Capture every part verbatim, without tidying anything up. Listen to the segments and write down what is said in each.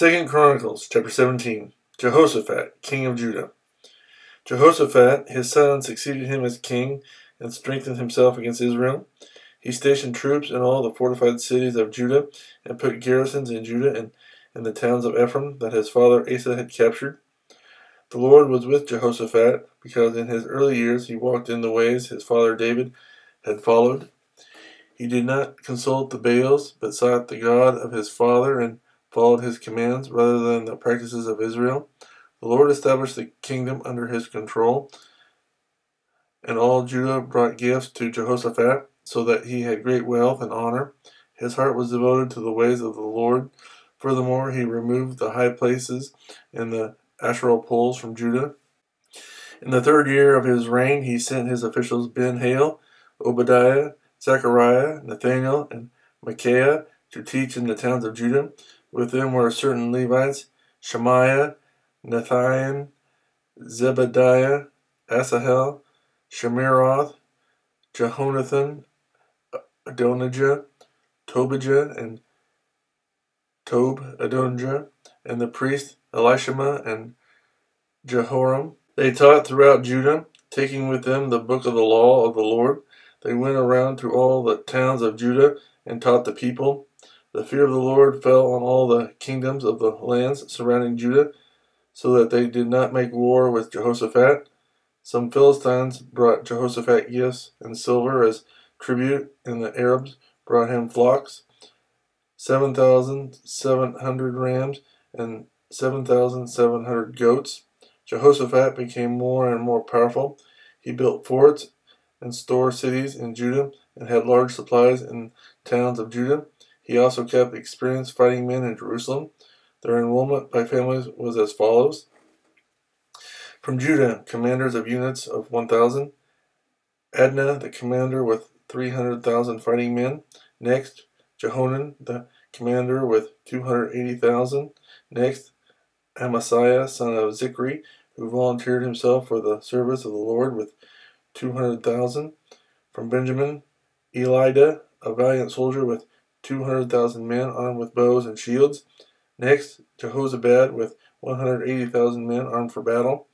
Second Chronicles chapter seventeen. Jehoshaphat, king of Judah. Jehoshaphat, his son, succeeded him as king and strengthened himself against Israel. He stationed troops in all the fortified cities of Judah and put garrisons in Judah and in the towns of Ephraim that his father Asa had captured. The Lord was with Jehoshaphat because in his early years he walked in the ways his father David had followed. He did not consult the Baals, but sought the God of his father and followed his commands rather than the practices of Israel. The Lord established the kingdom under his control, and all Judah brought gifts to Jehoshaphat, so that he had great wealth and honor. His heart was devoted to the ways of the Lord. Furthermore, he removed the high places and the Asherah poles from Judah. In the third year of his reign, he sent his officials Ben-Hail, Obadiah, Zechariah, Nathanael, and Micaiah to teach in the towns of Judah. With them were certain Levites, Shemaiah, Nethaniah, Zebediah, Asahel, Shemiroth, Jehonathan, Adonijah, Tobijah, and Tob-Adonijah, and the priest Elishama and Jehoram. They taught throughout Judah, taking with them the book of the law of the Lord. They went around to all the towns of Judah and taught the people. The fear of the Lord fell on all the kingdoms of the lands surrounding Judah, so that they did not make war with Jehoshaphat. Some Philistines brought Jehoshaphat gifts and silver as tribute, and the Arabs brought him flocks, seven thousand seven hundred rams and seven thousand seven hundred goats. Jehoshaphat became more and more powerful. He built forts and store cities in Judah and had large supplies in towns of Judah. He also kept experienced fighting men in Jerusalem. Their enrollment by families was as follows. From Judah, commanders of units of one thousand. Adnah, the commander with three hundred thousand fighting men. Next, Jehonan, the commander with two hundred eighty thousand. Next, Amasiah, son of Zikri, who volunteered himself for the service of the Lord with two hundred thousand. From Benjamin, Elida, a valiant soldier with two hundred thousand men armed with bows and shields. Next, Jehozabad with one hundred eighty thousand men armed for battle.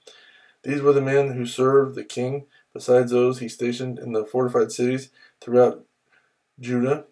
These were the men who served the king, besides those he stationed in the fortified cities throughout Judah.